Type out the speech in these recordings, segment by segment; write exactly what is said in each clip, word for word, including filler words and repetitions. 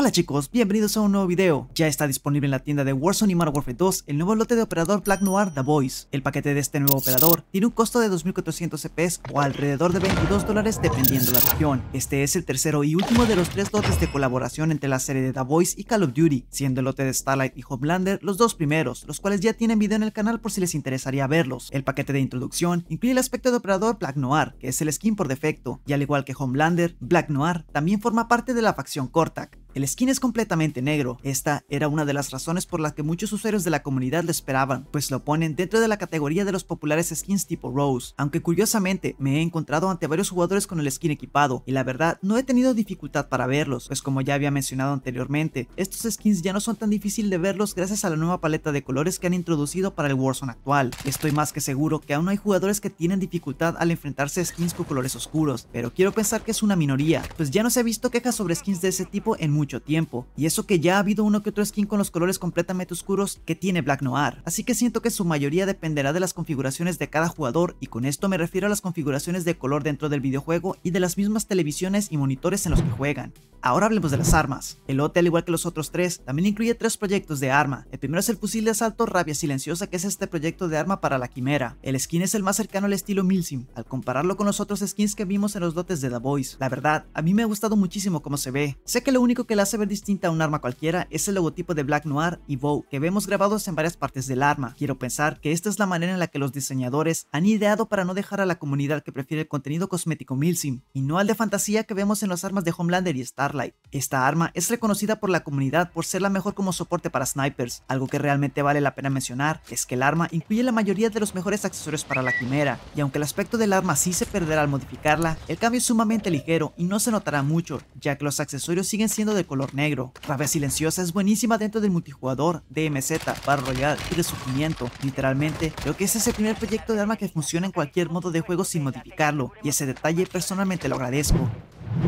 Hola chicos, bienvenidos a un nuevo video. Ya está disponible en la tienda de Warzone y Modern Warfare dos el nuevo lote de operador Black Noir The Boys. El paquete de este nuevo operador tiene un costo de dos mil cuatrocientos C P s o alrededor de veintidós dólares dependiendo la región. Este es el tercero y último de los tres lotes de colaboración entre la serie de The Boys y Call of Duty, siendo el lote de Starlight y Homelander los dos primeros, los cuales ya tienen video en el canal por si les interesaría verlos. El paquete de introducción incluye el aspecto de operador Black Noir, que es el skin por defecto, y al igual que Homelander, Black Noir también forma parte de la facción Cortac. El skin es completamente negro. Esta era una de las razones por las que muchos usuarios de la comunidad lo esperaban, pues lo ponen dentro de la categoría de los populares skins tipo Rose, aunque curiosamente me he encontrado ante varios jugadores con el skin equipado y la verdad no he tenido dificultad para verlos, pues como ya había mencionado anteriormente, estos skins ya no son tan difícil de verlos gracias a la nueva paleta de colores que han introducido para el Warzone actual. Estoy más que seguro que aún hay jugadores que tienen dificultad al enfrentarse a skins con colores oscuros, pero quiero pensar que es una minoría, pues ya no se ha visto quejas sobre skins de ese tipo en mucho tiempo, y eso que ya ha habido uno que otro skin con los colores completamente oscuros que tiene Black Noir, así que siento que su mayoría dependerá de las configuraciones de cada jugador, y con esto me refiero a las configuraciones de color dentro del videojuego y de las mismas televisiones y monitores en los que juegan. Ahora hablemos de las armas. El lote, al igual que los otros tres, también incluye tres proyectos de arma. El primero es el fusil de asalto Rabia Silenciosa, que es este proyecto de arma para la Quimera. El skin es el más cercano al estilo Milsim, al compararlo con los otros skins que vimos en los lotes de The Boys. La verdad, a mí me ha gustado muchísimo cómo se ve. Sé que lo único que la hace ver distinta a un arma cualquiera es el logotipo de Black Noir y Vow, que vemos grabados en varias partes del arma. Quiero pensar que esta es la manera en la que los diseñadores han ideado para no dejar a la comunidad que prefiere el contenido cosmético Milsim, y no al de fantasía que vemos en las armas de Homelander y Star. Esta arma es reconocida por la comunidad por ser la mejor como soporte para snipers. Algo que realmente vale la pena mencionar es que el arma incluye la mayoría de los mejores accesorios para la Quimera, y aunque el aspecto del arma sí se perderá al modificarla, el cambio es sumamente ligero y no se notará mucho, ya que los accesorios siguen siendo de color negro. Rabia Silenciosa es buenísima dentro del multijugador, D M Z, Battle Royale y Resurgimiento. Literalmente, creo que ese es el primer proyecto de arma que funciona en cualquier modo de juego sin modificarlo, y ese detalle personalmente lo agradezco.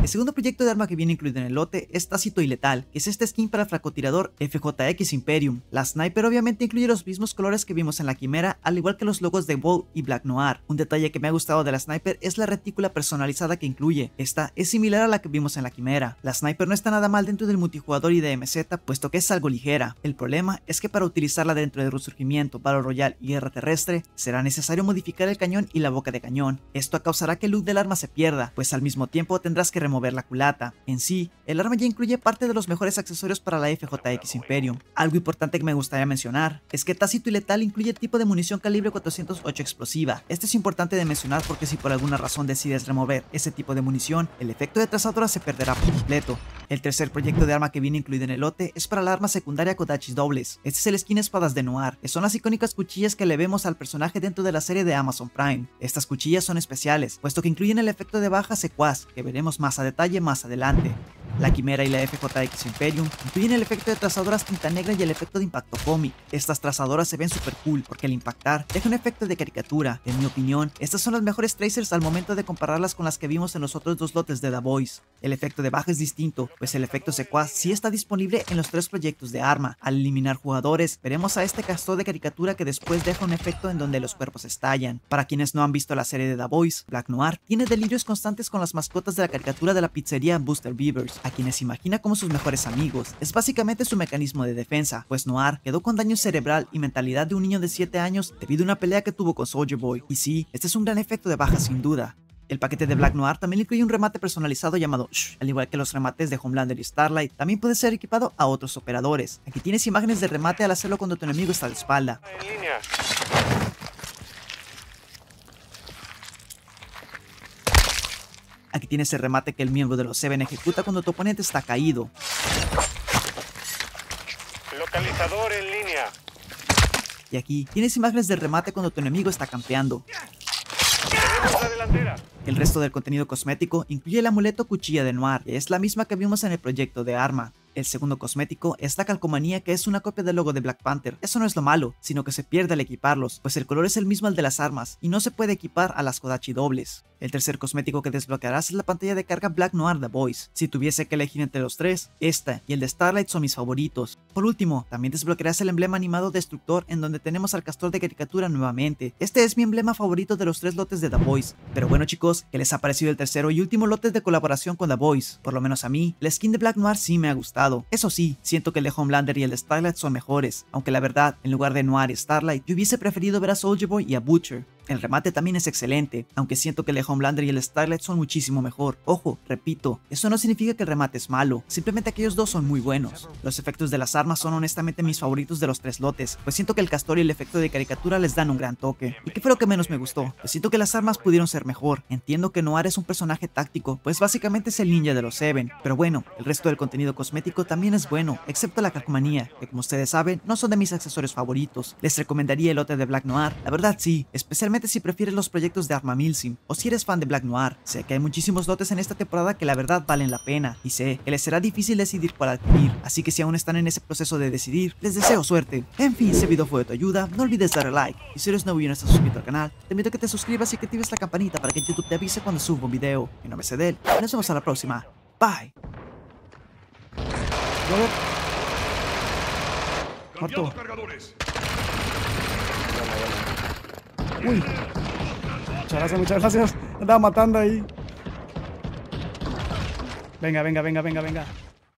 El segundo proyecto de arma que viene incluido en el lote es Tácito y Letal, que es este skin para el francotirador F J X Imperium. La sniper obviamente incluye los mismos colores que vimos en la Quimera, al igual que los logos de WoW y Black Noir. Un detalle que me ha gustado de la sniper es la retícula personalizada que incluye. Esta es similar a la que vimos en la Quimera. La sniper no está nada mal dentro del multijugador y de M Z, puesto que es algo ligera. El problema es que para utilizarla dentro de Resurgimiento, Battle Royale y Guerra Terrestre, será necesario modificar el cañón y la boca de cañón. Esto causará que el look del arma se pierda, pues al mismo tiempo tendrás que remover la culata. En sí, el arma ya incluye parte de los mejores accesorios para la F J X Imperium. Algo importante que me gustaría mencionar es que Tácito y Letal incluye tipo de munición calibre cuatrocientos ocho explosiva. Esto es importante de mencionar porque si por alguna razón decides remover ese tipo de munición, el efecto de trazadoras se perderá por completo. El tercer proyecto de arma que viene incluido en el lote es para la arma secundaria Kodachis Dobles. Este es el skin Espadas de Noir, que son las icónicas cuchillas que le vemos al personaje dentro de la serie de Amazon Prime. Estas cuchillas son especiales, puesto que incluyen el efecto de baja secuaz, que veremos más a detalle más adelante. La Quimera y la F J X Imperium incluyen el efecto de trazadoras tinta negra y el efecto de impacto cómic. Estas trazadoras se ven super cool porque al impactar deja un efecto de caricatura. En mi opinión, estas son las mejores tracers al momento de compararlas con las que vimos en los otros dos lotes de The Boys. El efecto de baja es distinto, pues el efecto secuaz sí está disponible en los tres proyectos de arma. Al eliminar jugadores, veremos a este castor de caricatura que después deja un efecto en donde los cuerpos estallan. Para quienes no han visto la serie de The Boys, Black Noir tiene delirios constantes con las mascotas de la caricatura de la pizzería Booster Beavers, a quienes imagina como sus mejores amigos. Es básicamente su mecanismo de defensa, pues Noir quedó con daño cerebral y mentalidad de un niño de siete años debido a una pelea que tuvo con Soldier Boy. Y sí, este es un gran efecto de baja sin duda. El paquete de Black Noir también incluye un remate personalizado llamado Shh, al igual que los remates de Homelander y Starlight, también puede ser equipado a otros operadores. Aquí tienes imágenes de remate al hacerlo cuando tu enemigo está de espalda. Aquí tienes el remate que el miembro de los Seven ejecuta cuando tu oponente está caído. Localizador en línea. Y aquí tienes imágenes del remate cuando tu enemigo está campeando. ¡Tenemos la delantera! El resto del contenido cosmético incluye el amuleto Cuchilla de Noir, que es la misma que vimos en el proyecto de arma. El segundo cosmético es la calcomanía, que es una copia del logo de Black Panther. Eso no es lo malo, sino que se pierde al equiparlos, pues el color es el mismo al de las armas y no se puede equipar a las Kodachi dobles. El tercer cosmético que desbloquearás es la pantalla de carga Black Noir The Boys. Si tuviese que elegir entre los tres, esta y el de Starlight son mis favoritos. Por último, también desbloquearás el emblema animado Destructor, en donde tenemos al castor de caricatura nuevamente. Este es mi emblema favorito de los tres lotes de The Boys. Pero bueno chicos, ¿qué les ha parecido el tercero y último lote de colaboración con The Boys? Por lo menos a mí, la skin de Black Noir sí me ha gustado. Eso sí, siento que el de Homelander y el de Starlight son mejores, aunque la verdad, en lugar de Noir y Starlight, yo hubiese preferido ver a Soldier Boy y a Butcher. El remate también es excelente, aunque siento que el de Homelander y el Starlight son muchísimo mejor. Ojo, repito, eso no significa que el remate es malo, simplemente aquellos dos son muy buenos. Los efectos de las armas son honestamente mis favoritos de los tres lotes, pues siento que el castor y el efecto de caricatura les dan un gran toque. ¿Y qué fue lo que menos me gustó? Pues siento que las armas pudieron ser mejor. Entiendo que Noir es un personaje táctico, pues básicamente es el ninja de los Seven, pero bueno, el resto del contenido cosmético también es bueno, excepto la calcomanía, que como ustedes saben, no son de mis accesorios favoritos. Les recomendaría el lote de Black Noir, la verdad sí, especialmente si prefieres los proyectos de Arma Milsim o si eres fan de Black Noir. Sé que hay muchísimos lotes en esta temporada que la verdad valen la pena y sé que les será difícil decidir cuál adquirir, así que si aún están en ese proceso de decidir, les deseo suerte. En fin, si el video fue de tu ayuda, no olvides darle like y si eres nuevo y no estás suscrito al canal, te invito a que te suscribas y que actives la campanita para que YouTube te avise cuando subo un video. Mi nombre es Edel y nos vemos a la próxima. Bye. Muerto. Uy, muchas gracias, muchas gracias. Andaba matando ahí. Venga, venga, venga, venga, venga.